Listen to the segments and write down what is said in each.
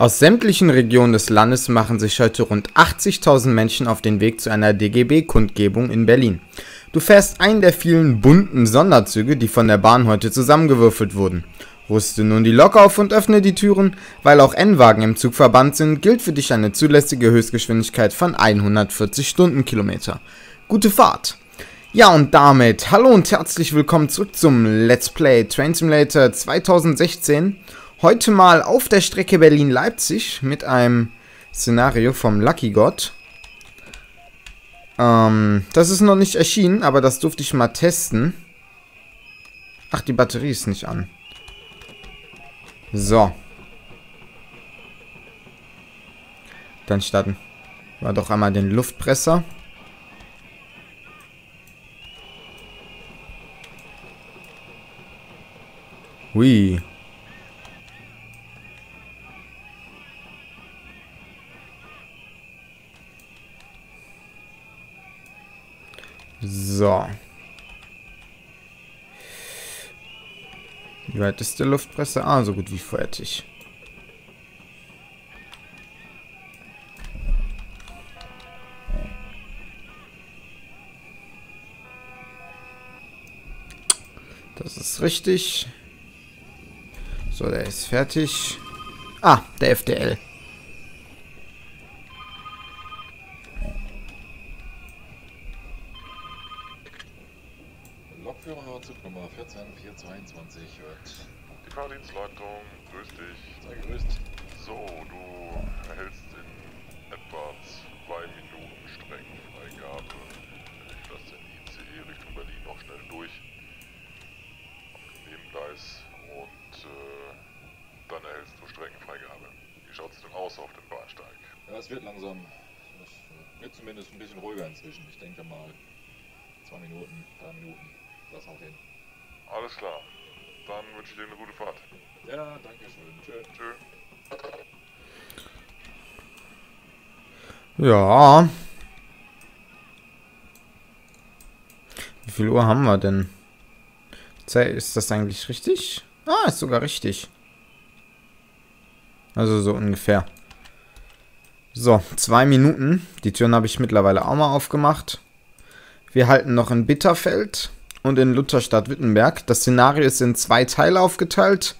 Aus sämtlichen Regionen des Landes machen sich heute rund 80.000 Menschen auf den Weg zu einer DGB-Kundgebung in Berlin. Du fährst einen der vielen bunten Sonderzüge, die von der Bahn heute zusammengewürfelt wurden. Rüste nun die Lok auf und öffne die Türen. Weil auch N-Wagen im Zugverband sind, gilt für dich eine zulässige Höchstgeschwindigkeit von 140 Stundenkilometer. Gute Fahrt! Ja, und damit hallo und herzlich willkommen zurück zum Let's Play Train Simulator 2016. Heute mal auf der Strecke Berlin-Leipzig mit einem Szenario vom Lucky God. Das ist noch nicht erschienen, aber das durfte ich mal testen. Ach, die Batterie ist nicht an. So. Dann starten wir doch einmal den Luftpresser. Hui. So. Wie weit ist der Luftpresser? Ah, so gut wie fertig. Das ist richtig. So, der ist fertig. Ah, der FDL. Zugnummer 14422 hört. Die Fahrdienstleitung, grüß dich. Sei grüßt. So, du erhältst in etwa 2 Minuten Streckenfreigabe. Ich lasse den ICE Richtung Berlin noch schnell durch. Auf dem Nebengleis und dann erhältst du Streckenfreigabe. Wie schaut es denn aus auf dem Bahnsteig? Ja, es wird langsam. Es wird zumindest ein bisschen ruhiger inzwischen. Ich denke mal 2 Minuten, 3 Minuten. Das auch hin. Alles klar. Dann wünsche ich dir eine gute Fahrt. Ja, danke schön. Tschö. Tschö. Ja. Wie viel Uhr haben wir denn? Ist das eigentlich richtig? Ah, ist sogar richtig. Also so ungefähr. So, 2 Minuten. Die Türen habe ich mittlerweile auch mal aufgemacht. Wir halten noch in Bitterfeld. Und in Lutherstadt Wittenberg. Das Szenario ist in 2 Teile aufgeteilt.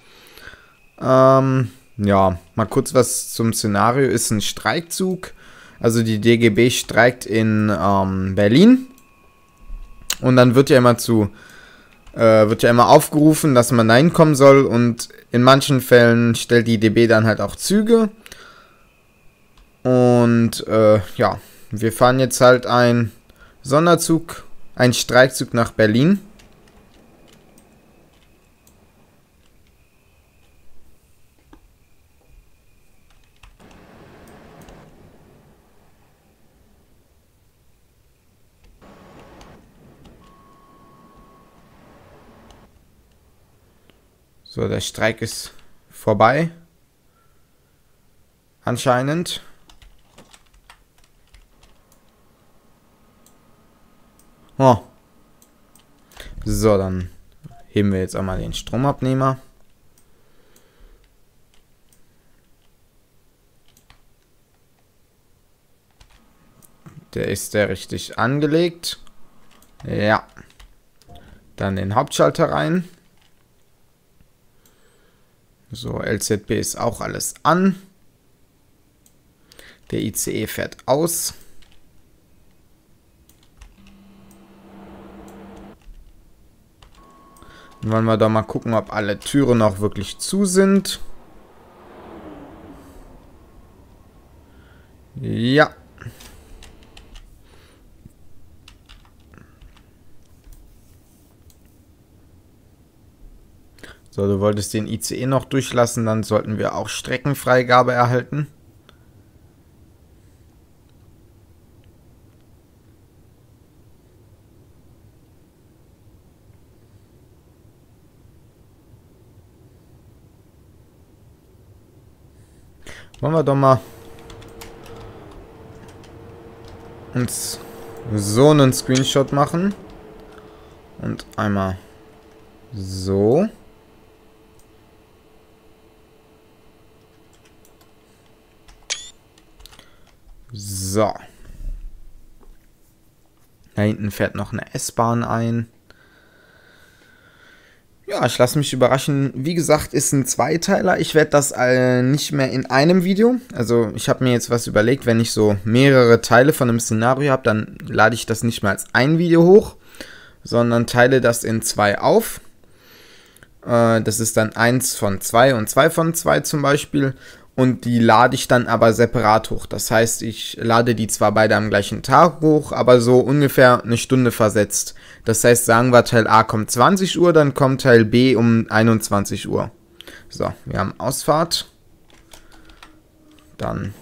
Ja, mal kurz was zum Szenario. Ist ein Streikzug. Also die DGB streikt in Berlin. Und dann wird ja immer aufgerufen, dass man da hinkommen soll. Und in manchen Fällen stellt die DB dann halt auch Züge. Und ja, wir fahren jetzt halt einen Sonderzug. Ein Streikzug nach Berlin. So, der Streik ist vorbei. Anscheinend. Oh. So, dann heben wir jetzt einmal den Stromabnehmer. Der ist der richtig angelegt. Ja. Dann den Hauptschalter rein. So, LZB ist auch alles an. Der ICE fährt aus. Wollen wir da mal gucken, ob alle Türen noch wirklich zu sind. Ja. So, du wolltest den ICE noch durchlassen, dann sollten wir auch Streckenfreigabe erhalten. Wollen wir doch mal uns so einen Screenshot machen. Und einmal so. So. Da hinten fährt noch eine S-Bahn ein. Ja, ich lasse mich überraschen. Wie gesagt, ist ein Zweiteiler. Ich werde das nicht mehr in einem Video. Also ich habe mir jetzt was überlegt, wenn ich so mehrere Teile von einem Szenario habe, dann lade ich das nicht mehr als ein Video hoch, sondern teile das in zwei auf. Das ist dann 1 von 2 und 2 von 2 zum Beispiel. Und die lade ich dann aber separat hoch. Das heißt, ich lade die zwar beide am gleichen Tag hoch, aber so ungefähr eine Stunde versetzt. Das heißt, sagen wir, Teil A kommt 20 Uhr, dann kommt Teil B um 21 Uhr. So, wir haben Ausfahrt. Dann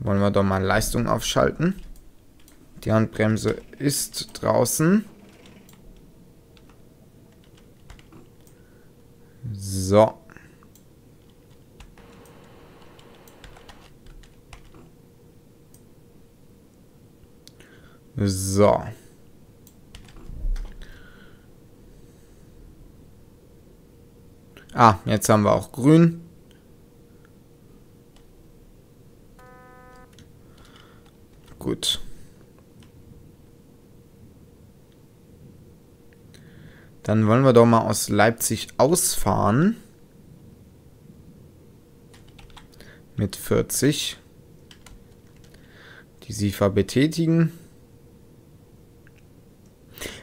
wollen wir doch mal Leistung aufschalten. Die Handbremse ist draußen. So. So. Ah, jetzt haben wir auch grün. Gut. Dann wollen wir doch mal aus Leipzig ausfahren. Mit 40. Die SIFA betätigen.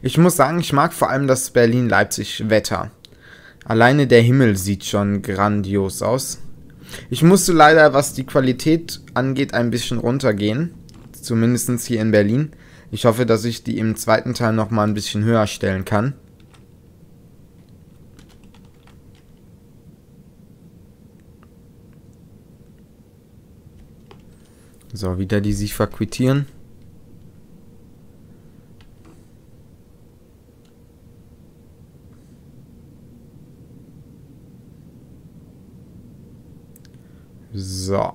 Ich muss sagen, ich mag vor allem das Berlin-Leipzig-Wetter. Alleine der Himmel sieht schon grandios aus. Ich musste leider, was die Qualität angeht, ein bisschen runtergehen. Zumindest hier in Berlin. Ich hoffe, dass ich die im zweiten Teil nochmal ein bisschen höher stellen kann. So, wieder die sich verquittieren. So.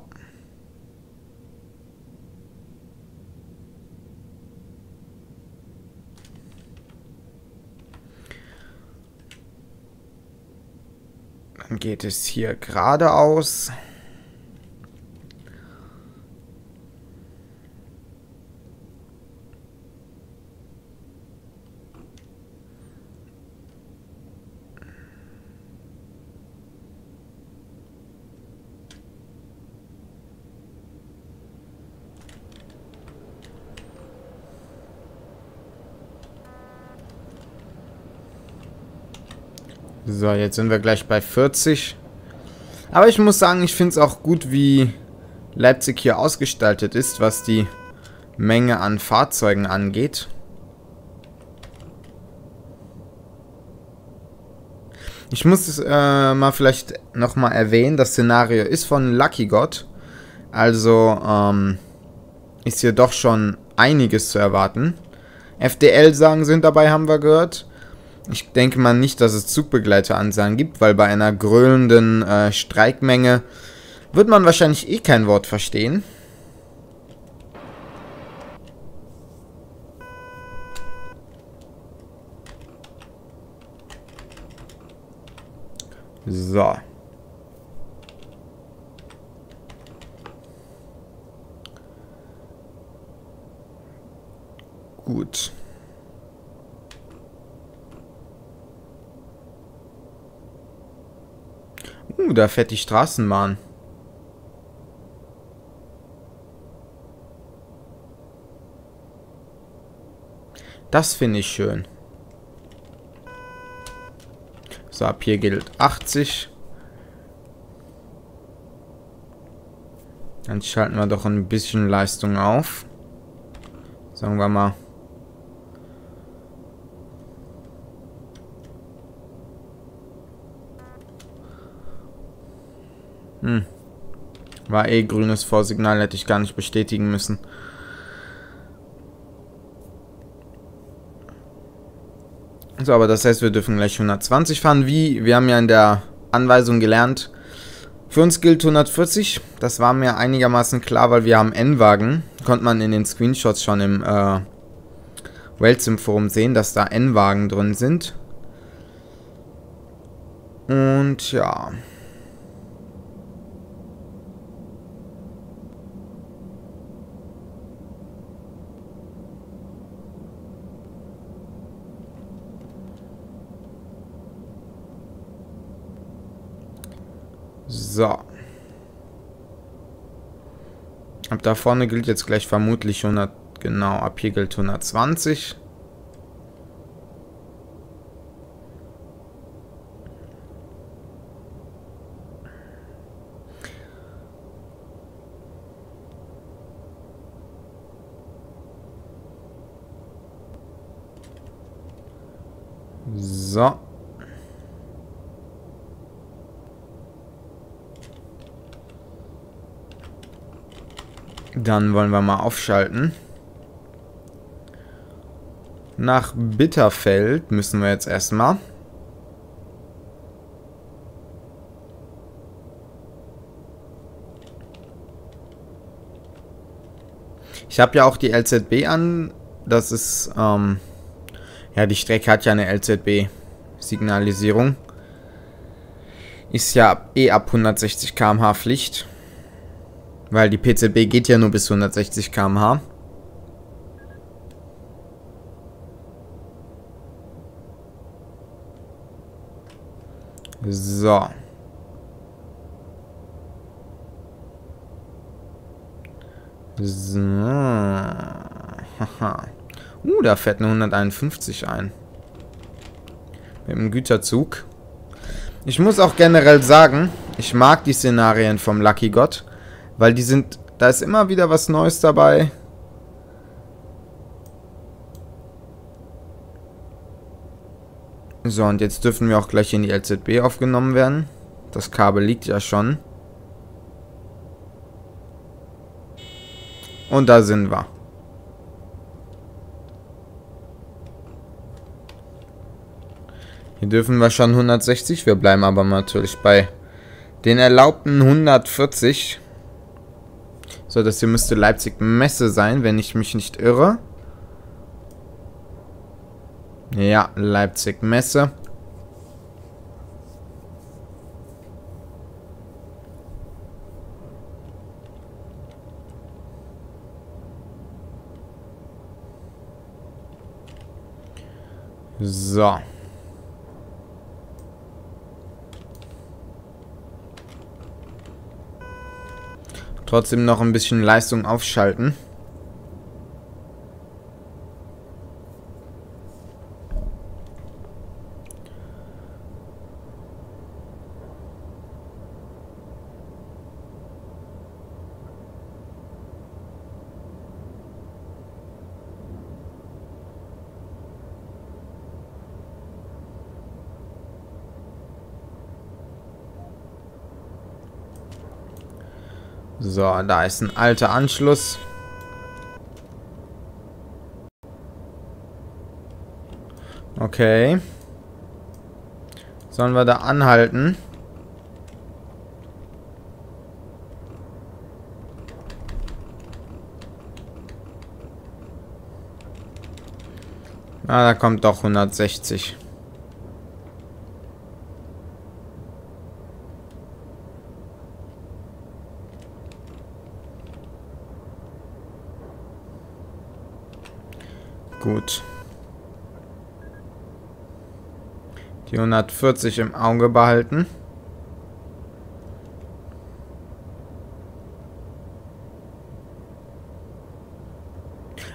Dann geht es hier geradeaus. So, jetzt sind wir gleich bei 40. Aber ich muss sagen, ich finde es auch gut, wie Leipzig hier ausgestaltet ist, was die Menge an Fahrzeugen angeht. Ich muss es mal vielleicht nochmal erwähnen, das Szenario ist von Lucky God. Also ist hier doch schon einiges zu erwarten. FDL-Sagen sind dabei, haben wir gehört. Ich denke mal nicht, dass es Zugbegleiteransagen gibt, weil bei einer gröhlenden Streikmenge wird man wahrscheinlich eh kein Wort verstehen. So. Gut. Da fährt die Straßenbahn. Das finde ich schön. So, ab hier gilt 80. Dann schalten wir doch ein bisschen Leistung auf. Sagen wir mal 1. War eh grünes Vorsignal, hätte ich gar nicht bestätigen müssen. So, aber das heißt, wir dürfen gleich 120 fahren. Wie? Wir haben ja in der Anweisung gelernt, für uns gilt 140. Das war mir einigermaßen klar, weil wir haben N-Wagen. Konnte man in den Screenshots schon im Weltsim-Forum sehen, dass da N-Wagen drin sind. Und ja... So. Ab da vorne gilt jetzt gleich vermutlich 100, genau, ab hier gilt 120. So. Dann wollen wir mal aufschalten. Nach Bitterfeld müssen wir jetzt erstmal. Ich habe ja auch die LZB an. Das ist, ja, die Strecke hat ja eine LZB-Signalisierung. Ist ja eh ab 160 km/h Pflicht. Weil die PZB geht ja nur bis 160 km/h. So. So. Haha. Da fährt eine 151 ein. Mit dem Güterzug. Ich muss auch generell sagen, ich mag die Szenarien vom Lucky God. Weil die sind, da ist immer wieder was Neues dabei. So, und jetzt dürfen wir auch gleich in die LZB aufgenommen werden. Das Kabel liegt ja schon. Und da sind wir. Hier dürfen wir schon 160. Wir bleiben aber natürlich bei den erlaubten 140. So, das hier müsste Leipzig Messe sein, wenn ich mich nicht irre. Ja, Leipzig Messe. So. Trotzdem noch ein bisschen Leistung aufschalten. So, da ist ein alter Anschluss. Okay. Sollen wir da anhalten? Ah, da kommt doch 160. Gut. Die 140 im Auge behalten.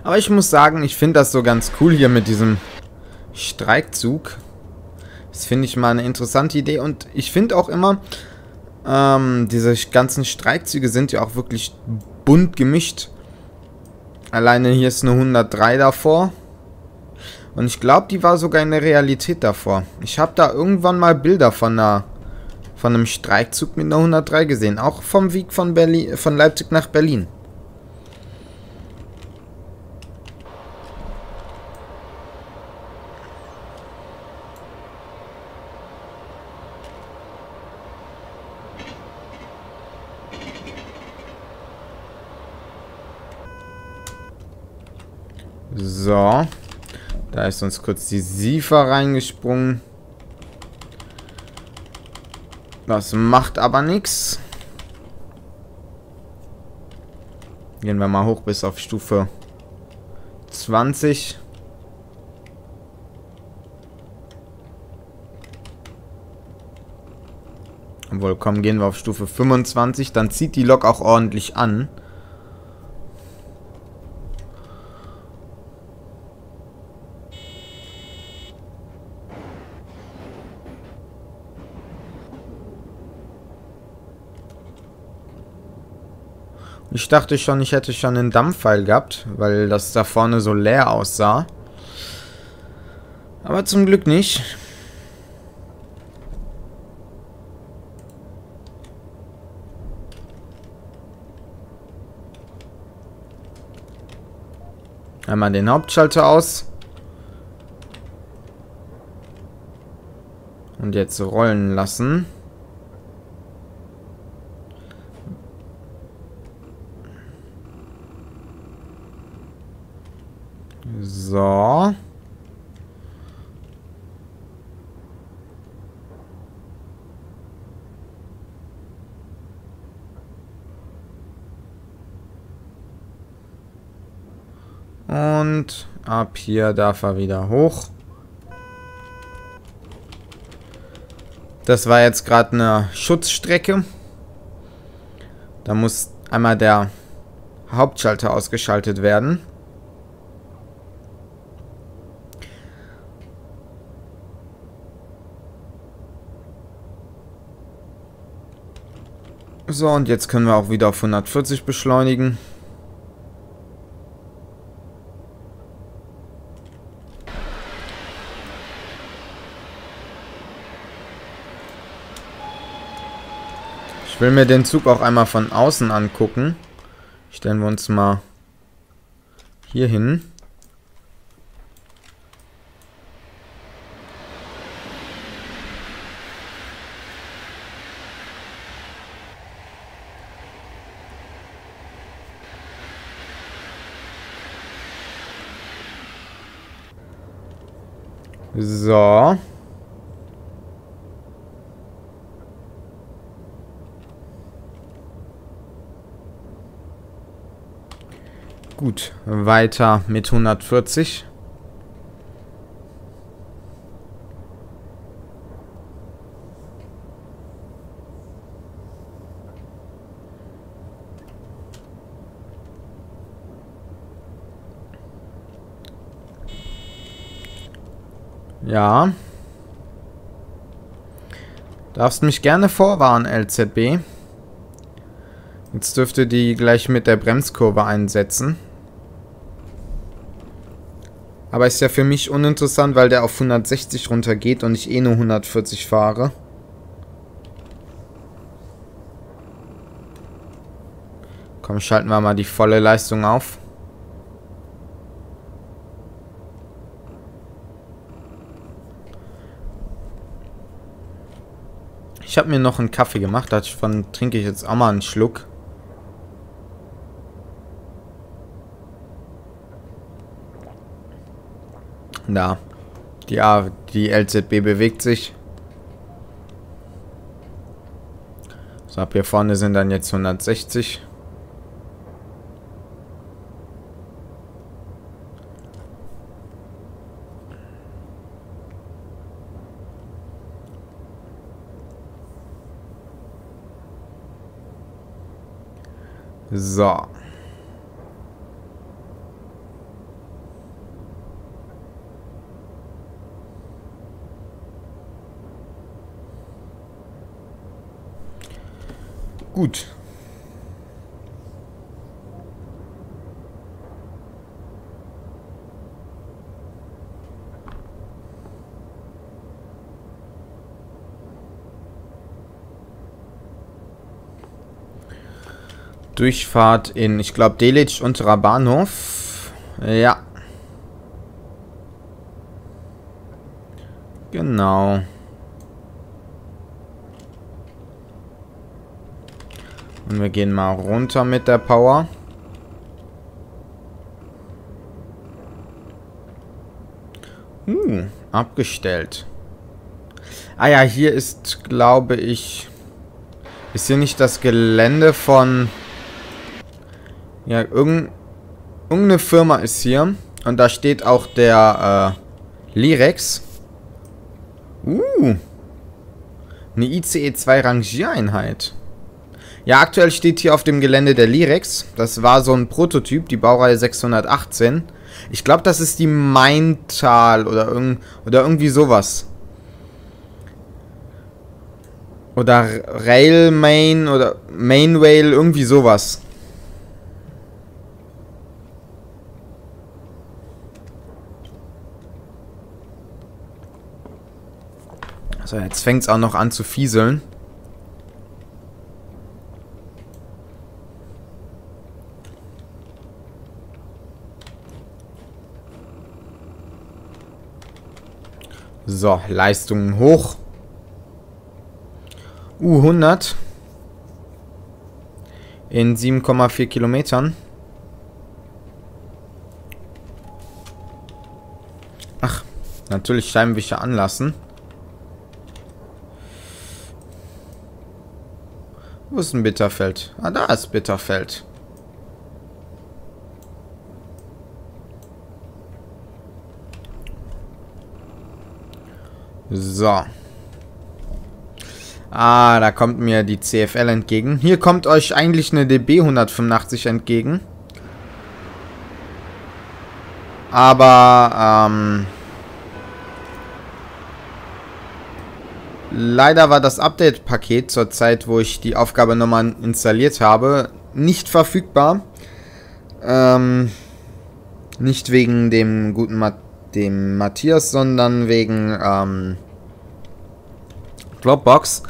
Aber ich muss sagen, ich finde das so ganz cool hier mit diesem Streikzug. Das finde ich mal eine interessante Idee. Und ich finde auch immer, diese ganzen Streikzüge sind ja auch wirklich bunt gemischt. Alleine hier ist eine 103 davor. Und ich glaube, die war sogar in der Realität davor. Ich habe da irgendwann mal Bilder von einem Streikzug mit einer 103 gesehen. Auch vom Weg von Leipzig nach Berlin. So, da ist uns kurz die SIFA reingesprungen. Das macht aber nichts. Gehen wir mal hoch bis auf Stufe 20. Obwohl, komm, gehen wir auf Stufe 25. Dann zieht die Lok auch ordentlich an. Ich dachte schon, ich hätte schon einen Dampfpfeil gehabt, weil das da vorne so leer aussah. Aber zum Glück nicht. Einmal den Hauptschalter aus. Und jetzt rollen lassen. So. Und ab hier darf er wieder hoch. Das war jetzt gerade eine Schutzstrecke. Da muss einmal der Hauptschalter ausgeschaltet werden. So, und jetzt können wir auch wieder auf 140 beschleunigen. Ich will mir den Zug auch einmal von außen angucken. Stellen wir uns mal hier hin. So. Gut, weiter mit 140. Ja. Darfst mich gerne vorwarnen, LZB. Jetzt dürfte die gleich mit der Bremskurve einsetzen. Aber ist ja für mich uninteressant, weil der auf 160 runter geht und ich eh nur 140 fahre. Komm, schalten wir mal die volle Leistung auf. Ich habe mir noch einen Kaffee gemacht, davon trinke ich jetzt auch mal einen Schluck. Da, die LZB bewegt sich. So, ab hier vorne sind dann jetzt 160. So. Gut. Durchfahrt in, ich glaube, Delitzsch, Unterer Bahnhof. Ja. Genau. Und wir gehen mal runter mit der Power. Abgestellt. Ah ja, hier ist, glaube ich... Ist hier nicht das Gelände von... Ja, irgendeine Firma ist hier. Und da steht auch der Lirex. Eine ICE-2 Rangiereinheit. Ja, aktuell steht hier auf dem Gelände der Lirex. Das war so ein Prototyp, die Baureihe 618. Ich glaube, das ist die Maintal oder irgendwie sowas. Oder Rail Main oder Main Rail, irgendwie sowas. So, jetzt fängt es auch noch an zu fieseln. So, Leistungen hoch. U100. In 7,4 Kilometern. Ach, natürlich Scheibenwischer anlassen. Wo ist ein Bitterfeld? Ah, da ist Bitterfeld. So. Ah, da kommt mir die CFL entgegen. Hier kommt euch eigentlich eine DB 185 entgegen. Aber, leider war das Update-Paket zur Zeit, wo ich die Aufgabenummern installiert habe, nicht verfügbar. Nicht wegen dem guten Matthias, sondern wegen Dropbox.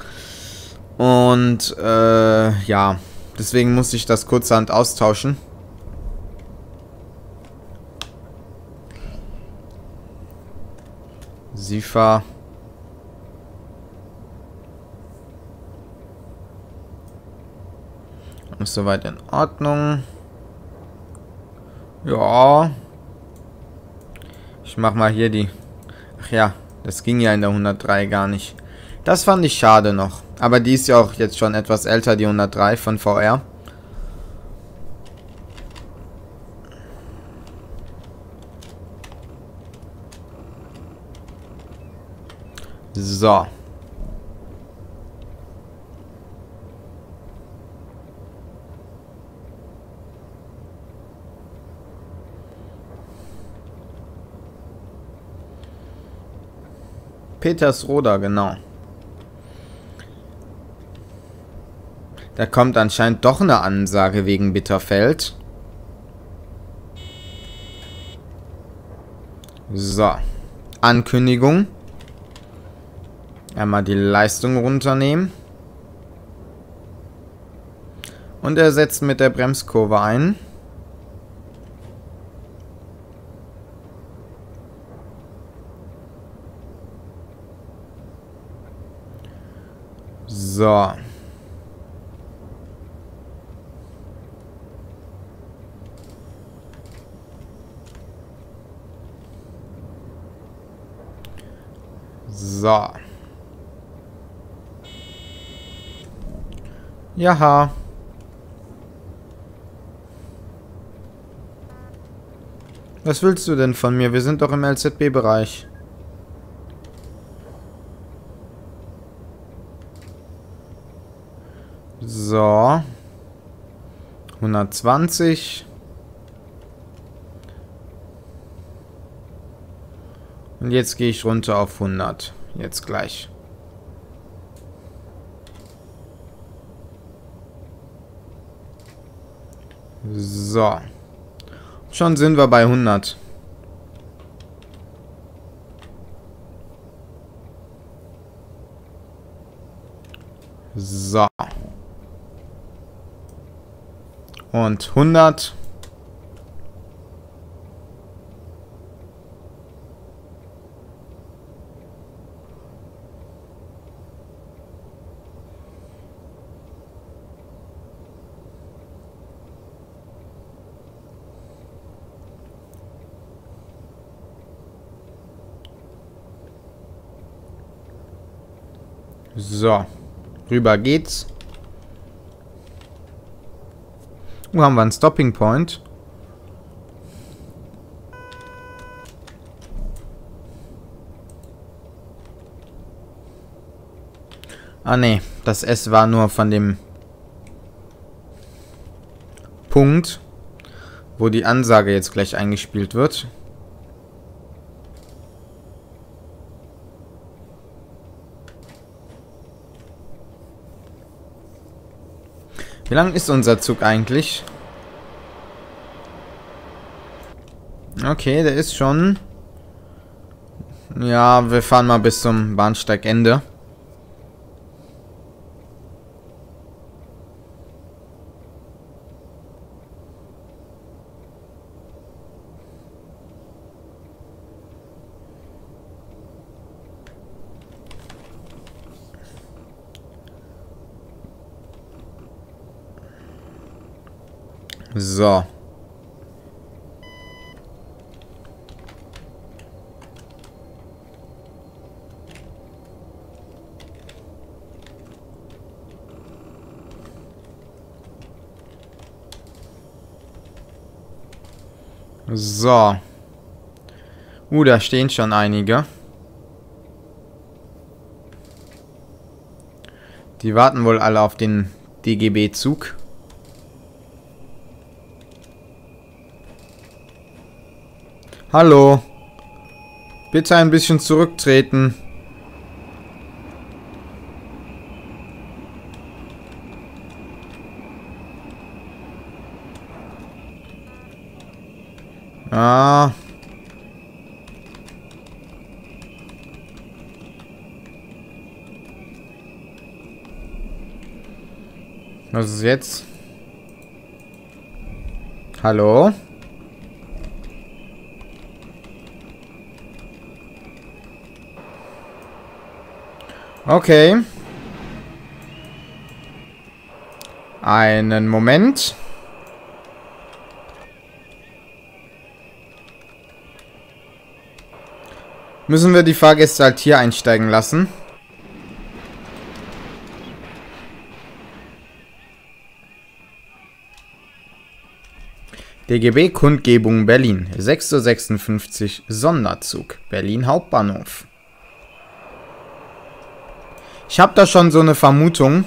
Und ja, deswegen musste ich das kurzerhand austauschen. SIFA. Ist soweit in Ordnung. Ja. Ich mach mal hier die... Ach ja, das ging ja in der 103 gar nicht. Das fand ich schade noch. Aber die ist ja auch jetzt schon etwas älter, die 103 von VR. So. Petersroda, genau. Da kommt anscheinend doch eine Ansage wegen Bitterfeld. So. Ankündigung. Einmal die Leistung runternehmen. Und ersetzen mit der Bremskurve ein. So. So. Jaha. Was willst du denn von mir? Wir sind doch im LZB-Bereich. So, 120 und jetzt gehe ich runter auf 100, jetzt gleich. So, schon sind wir bei 100. So. Und 100. So, rüber geht's. Haben wir einen Stopping Point. Ah ne, das S war nur von dem Punkt, wo die Ansage jetzt gleich eingespielt wird. Wie lang ist unser Zug eigentlich? Okay, der ist schon... Ja, wir fahren mal bis zum Bahnsteigende. So. So. Da stehen schon einige. Die warten wohl alle auf den DGB-Zug. Hallo. Bitte ein bisschen zurücktreten. Ah. Was ist jetzt? Hallo? Okay. Einen Moment. Müssen wir die Fahrgäste halt hier einsteigen lassen? DGB Kundgebung Berlin. 6:56 Uhr Sonderzug. Berlin Hauptbahnhof. Ich habe da schon so eine Vermutung.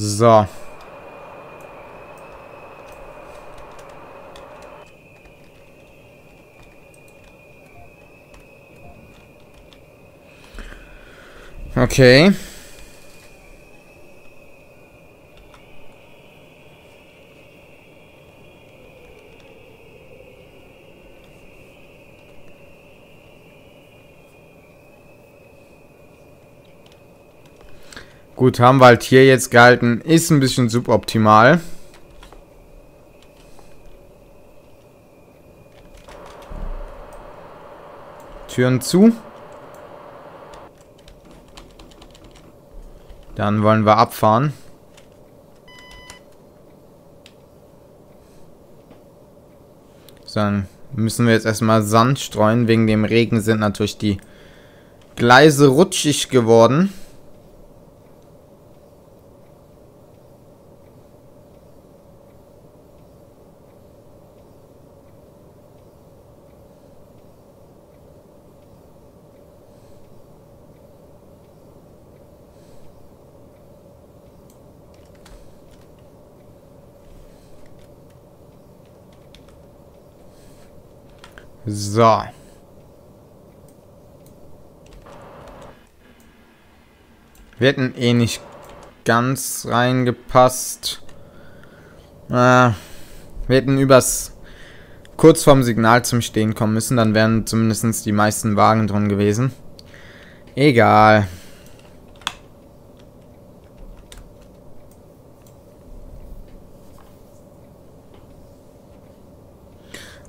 So. Okay. Gut, haben wir halt hier jetzt gehalten. Ist ein bisschen suboptimal. Türen zu. Dann wollen wir abfahren. So, dann müssen wir jetzt erstmal Sand streuen. Wegen dem Regen sind natürlich die Gleise rutschig geworden. So. Wir hätten eh nicht ganz reingepasst. Wir hätten kurz vorm Signal zum Stehen kommen müssen. Dann wären zumindest die meisten Wagen drin gewesen. Egal.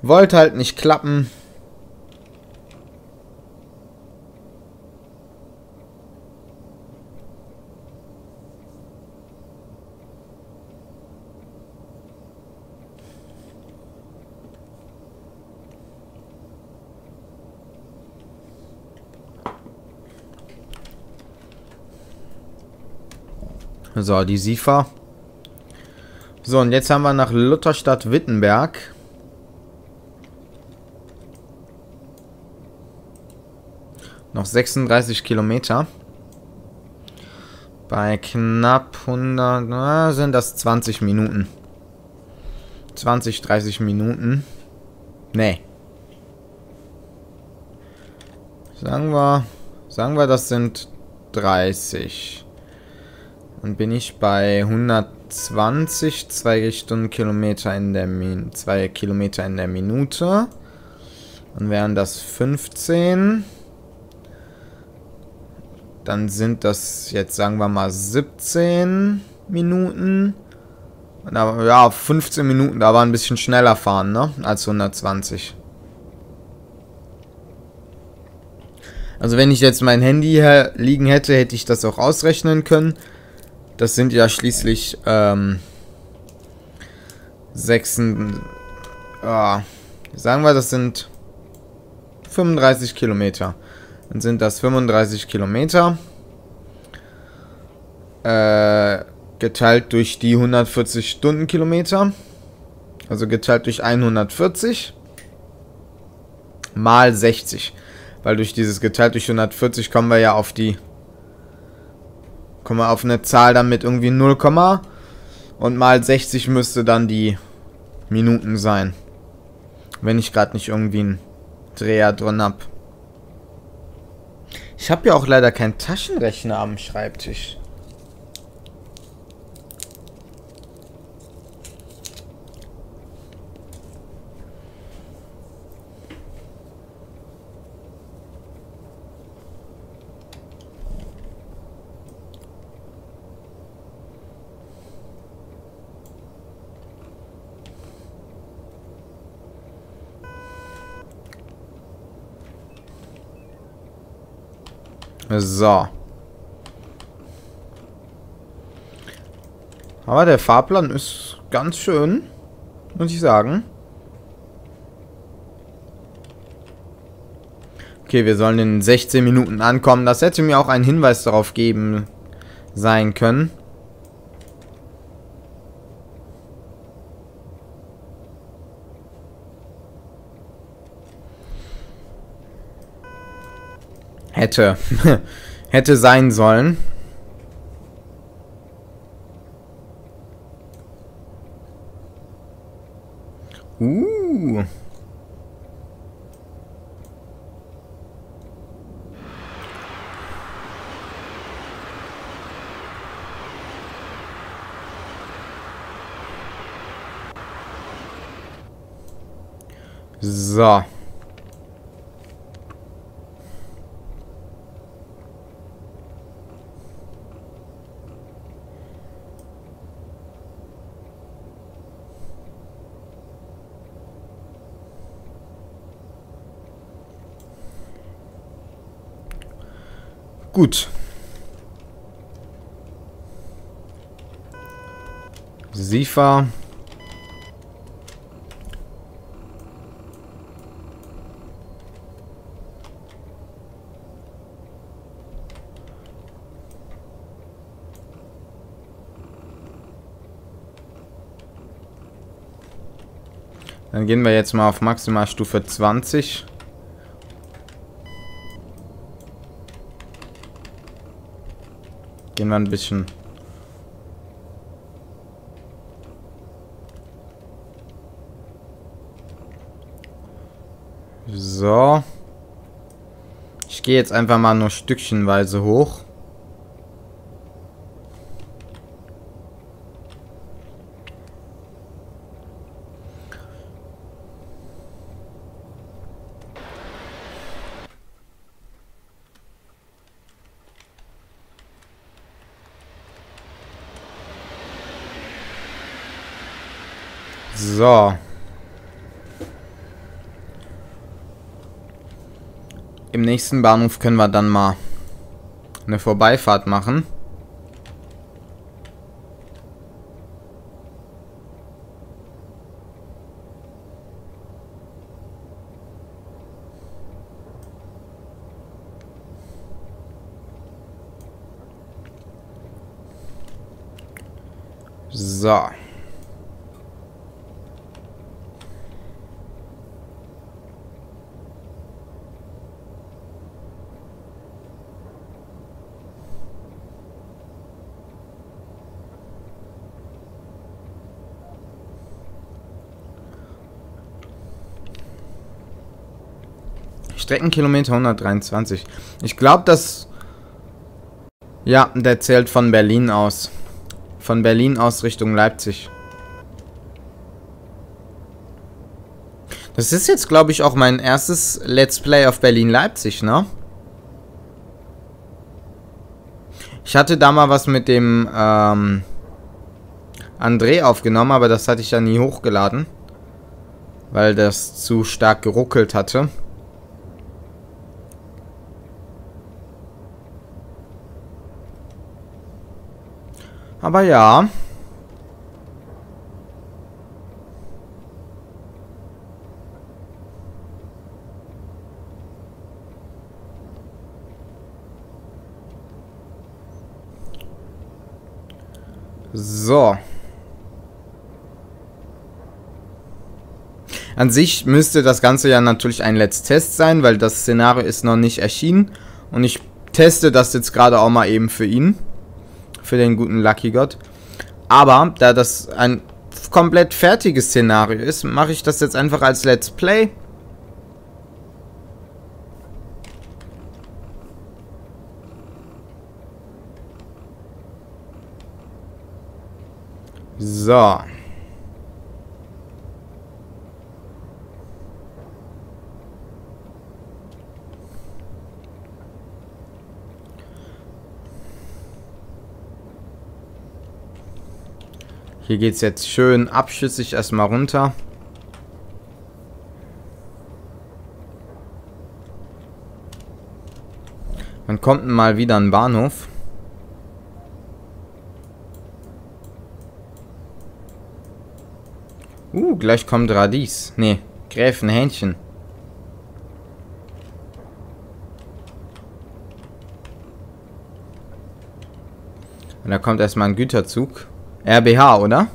Wollte halt nicht klappen. So, die SIFA. So, und jetzt haben wir nach Lutherstadt Wittenberg. Noch 36 Kilometer. Bei knapp 100... Na, sind das 20 Minuten. 20, 30 Minuten. Nee. Sagen wir, das sind 30. Dann bin ich bei 120, 2 Kilometer in der Minute. Dann wären das 15. Dann sind das jetzt, sagen wir mal, 17 Minuten. Ja, 15 Minuten, aber ein bisschen schneller fahren, ne? Als 120. Also wenn ich jetzt mein Handy hier liegen hätte, hätte ich das auch ausrechnen können. Das sind ja schließlich sagen wir, das sind 35 Kilometer. Dann sind das 35 Kilometer geteilt durch die 140 Stundenkilometer, also geteilt durch 140 mal 60, weil durch dieses geteilt durch 140 kommen wir ja auf die, kommen wir auf eine Zahl dann mit irgendwie 0, und mal 60 müsste dann die Minuten sein, wenn ich gerade nicht irgendwie einen Dreher drin habe. Ich habe ja auch leider keinen Taschenrechner am Schreibtisch. So. Aber der Fahrplan ist ganz schön, muss ich sagen. Okay, wir sollen in 16 Minuten ankommen. Das hätte mir auch einen Hinweis darauf geben sein können. Hätte. Hätte sein sollen. So. Gut. SIFA. Dann gehen wir jetzt mal auf Maximalstufe 20. Gehen wir ein bisschen. So. Ich gehe jetzt einfach mal nur stückchenweise hoch. So. Im nächsten Bahnhof können wir dann mal eine Vorbeifahrt machen. So. Streckenkilometer 123. Ich glaube, das... Ja, der zählt von Berlin aus. Von Berlin aus Richtung Leipzig. Das ist jetzt, glaube ich, auch mein erstes Let's Play auf Berlin-Leipzig, ne? Ich hatte da mal was mit dem André aufgenommen, aber das hatte ich ja nie hochgeladen. Weil das zu stark geruckelt hatte. Aber ja. So. An sich müsste das Ganze ja natürlich ein Let's Test sein, weil das Szenario ist noch nicht erschienen. Und ich teste das jetzt gerade auch mal eben für ihn. Für den guten Lucky God. Aber da das ein komplett fertiges Szenario ist, mache ich das jetzt einfach als Let's Play. So. Hier geht es jetzt schön abschüssig erstmal runter. Dann kommt mal wieder ein Bahnhof. Gleich kommt Radies. Nee, Gräfenhähnchen. Und da kommt erstmal ein Güterzug. RBH, oder?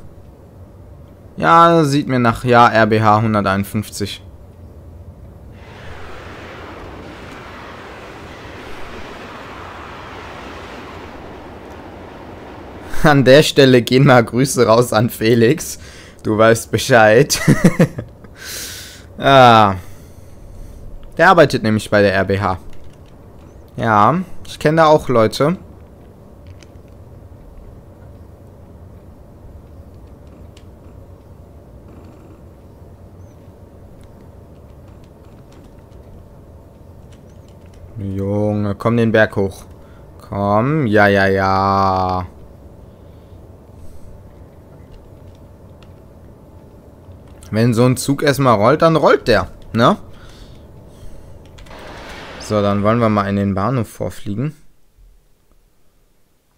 Ja, sieht mir nach... Ja, RBH 151. An der Stelle gehen mal Grüße raus an Felix. Du weißt Bescheid. Ah. Der arbeitet nämlich bei der RBH. Ja, ich kenne da auch Leute. Junge, komm den Berg hoch. Komm, ja, ja, ja. Wenn so ein Zug erstmal rollt, dann rollt der, ne? So, dann wollen wir mal in den Bahnhof vorfliegen.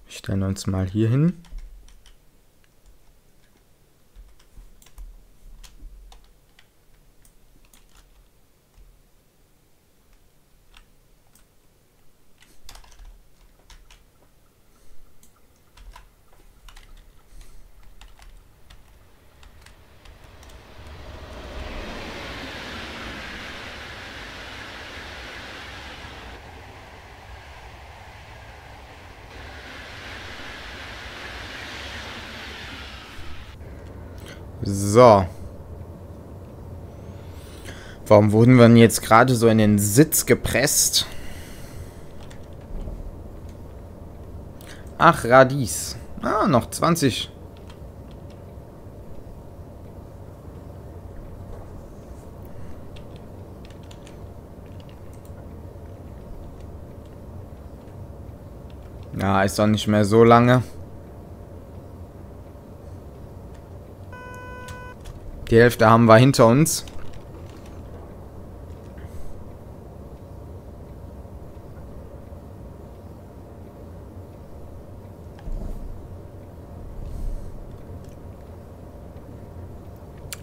Wir stellen uns mal hier hin. So. Warum wurden wir denn jetzt gerade so in den Sitz gepresst? Ach, Radies. Ah, noch 20. Na, ist doch nicht mehr so lange. Die Hälfte haben wir hinter uns.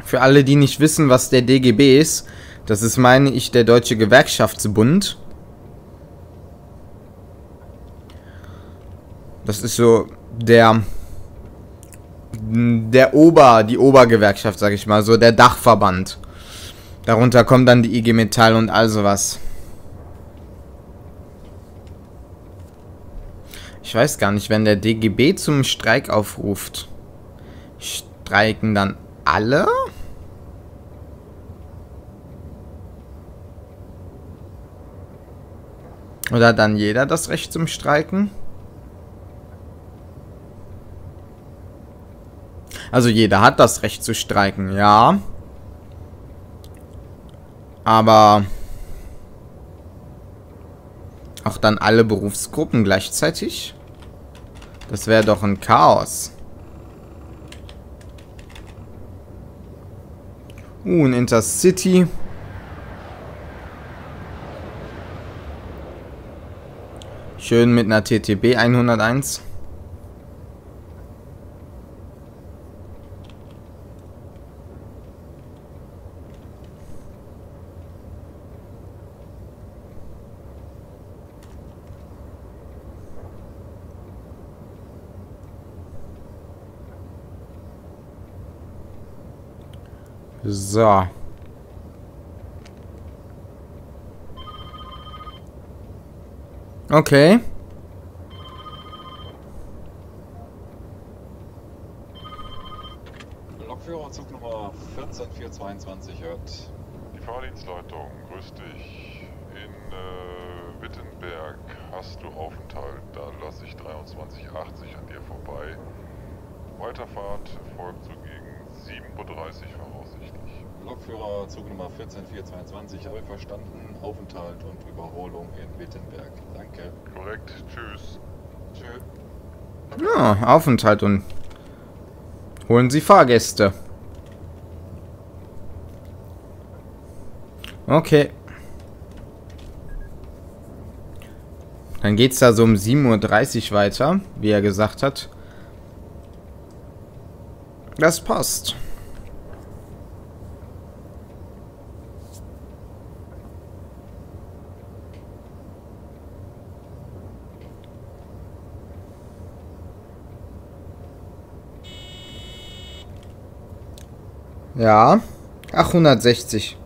Für alle, die nicht wissen, was der DGB ist, das ist, meine ich, der Deutsche Gewerkschaftsbund. Das ist so der die Obergewerkschaft, sag ich mal, so der Dachverband. Darunter kommt dann die IG Metall und all sowas. Ich weiß gar nicht, wenn der DGB zum Streik aufruft, streiken dann alle? Oder hat dann jeder das Recht zum Streiken? Also jeder hat das Recht zu streiken, ja. Aber auch dann alle Berufsgruppen gleichzeitig? Das wäre doch ein Chaos. Ein Intercity. Schön mit einer TTB 101. So. Okay. Lokführer Zug Nummer 14422 hört. Die Fahrdienstleitung, grüß dich. In Wittenberg hast du Aufenthalt, da lasse ich 2380 an dir vorbei. Weiterfahrt folgt so gegen 7:30 Uhr voraussichtlich. Lokführer Zug Nummer 14422, habe verstanden. Aufenthalt und Überholung in Wittenberg. Danke. Korrekt, tschüss. Tschö. Ja, Aufenthalt und holen Sie Fahrgäste. Okay. Dann geht's da so um 7:30 Uhr weiter, wie er gesagt hat. Das passt. Ja. Ach, 160.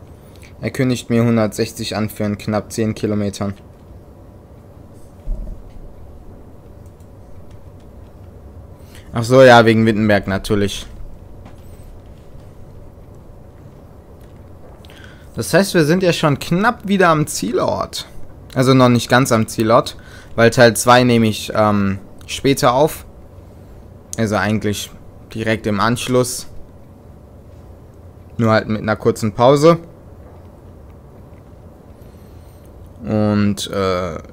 Er kündigt mir 160 an für in knapp 10 Kilometern. Ach so, ja, wegen Wittenberg natürlich. Das heißt, wir sind ja schon knapp wieder am Zielort. Also noch nicht ganz am Zielort, weil Teil 2 nehme ich später auf. Also eigentlich direkt im Anschluss. Nur halt mit einer kurzen Pause. Und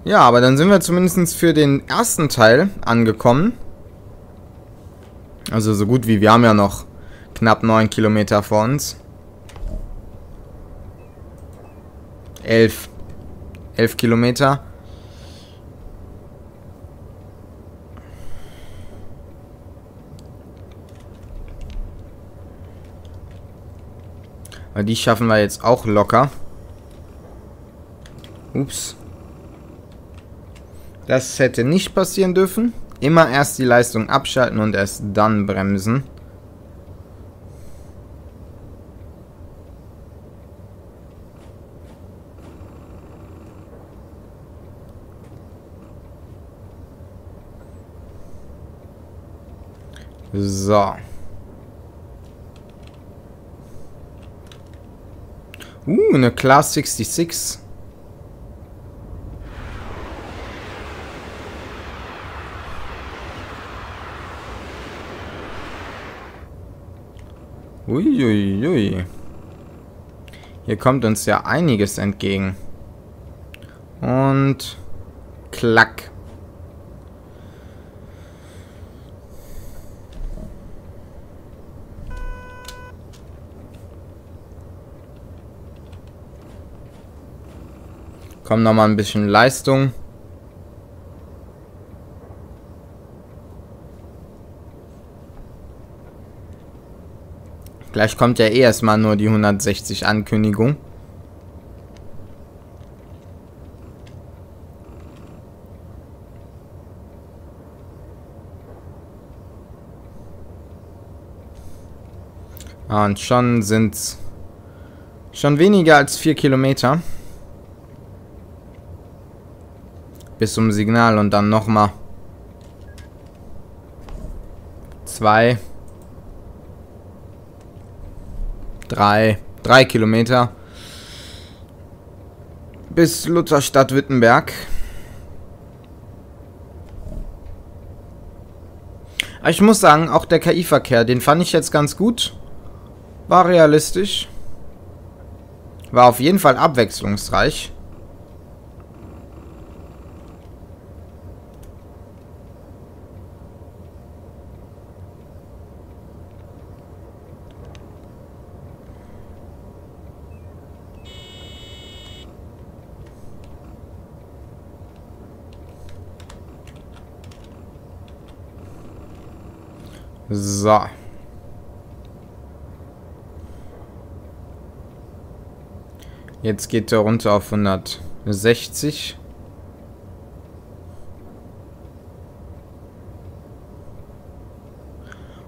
ja, aber dann sind wir zumindest für den ersten Teil angekommen. Also so gut wie, wir haben ja noch knapp 9 Kilometer vor uns. 11 Kilometer. Weil die schaffen wir jetzt auch locker. Ups. Das hätte nicht passieren dürfen. Immer erst die Leistung abschalten und erst dann bremsen. So. Eine Class-66. Uiuiui. Hier kommt uns ja einiges entgegen. Und klack. Kommt nochmal ein bisschen Leistung. Gleich kommt ja eh erstmal nur die 160 Ankündigung. Und schon sind es schon weniger als 4 Kilometer. Bis zum Signal und dann nochmal 2, 3 Kilometer bis Lutherstadt Wittenberg. Ich muss sagen, auch der KI-Verkehr, den fand ich jetzt ganz gut. War realistisch. War auf jeden Fall abwechslungsreich. So. Jetzt geht er runter auf 160.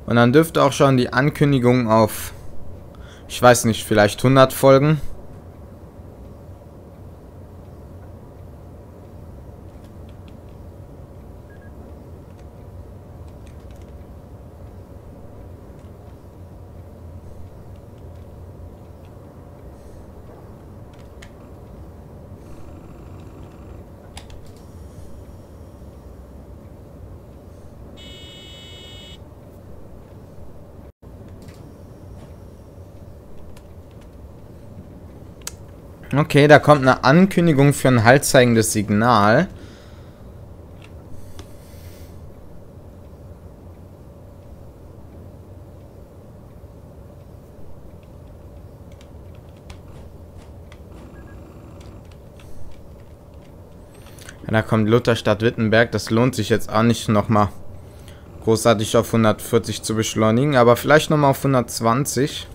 Und dann dürfte auch schon die Ankündigung auf, ich weiß nicht, vielleicht 100 folgen. Okay, da kommt eine Ankündigung für ein haltzeigendes Signal. Ja, da kommt Lutherstadt Wittenberg. Das lohnt sich jetzt auch nicht nochmal großartig auf 140 zu beschleunigen, aber vielleicht nochmal auf 120.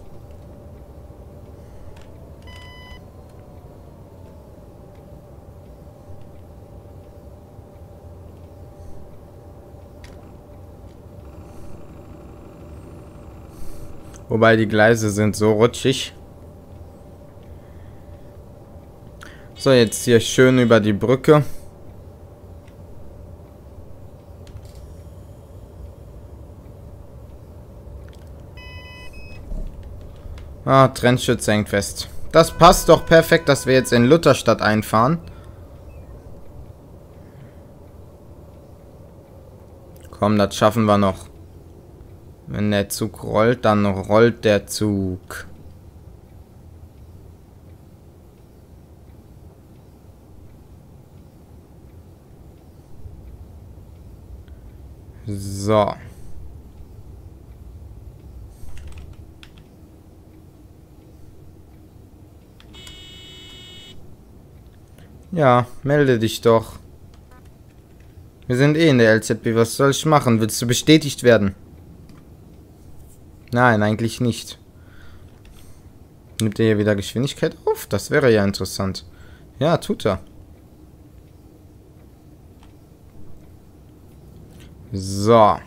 Wobei die Gleise sind so rutschig. So, jetzt hier schön über die Brücke. Ah, Trennschütze hängt fest. Das passt doch perfekt, dass wir jetzt in Lutherstadt einfahren. Komm, das schaffen wir noch. Wenn der Zug rollt, dann rollt der Zug. So. Ja, melde dich doch. Wir sind eh in der LZB. Was soll ich machen? Willst du bestätigt werden? Nein, eigentlich nicht. Nimmt er hier wieder Geschwindigkeit auf? Das wäre ja interessant. Ja, tut er. So.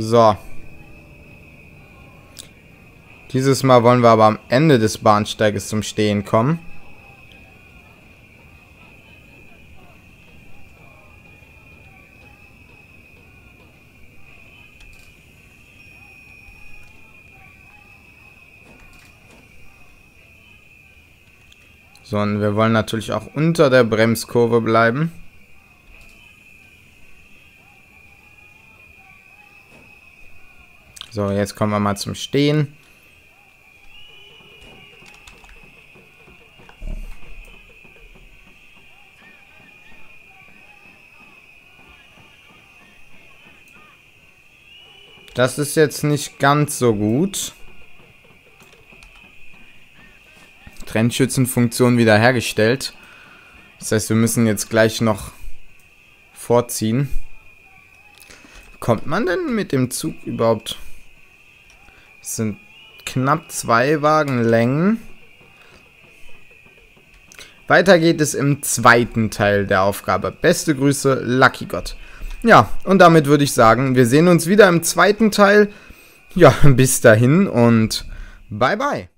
So. Dieses Mal wollen wir aber am Ende des Bahnsteiges zum Stehen kommen. So, und wir wollen natürlich auch unter der Bremskurve bleiben. So, jetzt kommen wir mal zum Stehen. Das ist jetzt nicht ganz so gut. Trennschützenfunktion wiederhergestellt. Das heißt, wir müssen jetzt gleich noch vorziehen. Kommt man denn mit dem Zug überhaupt? Das sind knapp 2 Wagenlängen. Weiter geht es im zweiten Teil der Aufgabe. Beste Grüße, Lucky God. Ja, und damit würde ich sagen, wir sehen uns wieder im zweiten Teil. Ja, bis dahin und bye bye.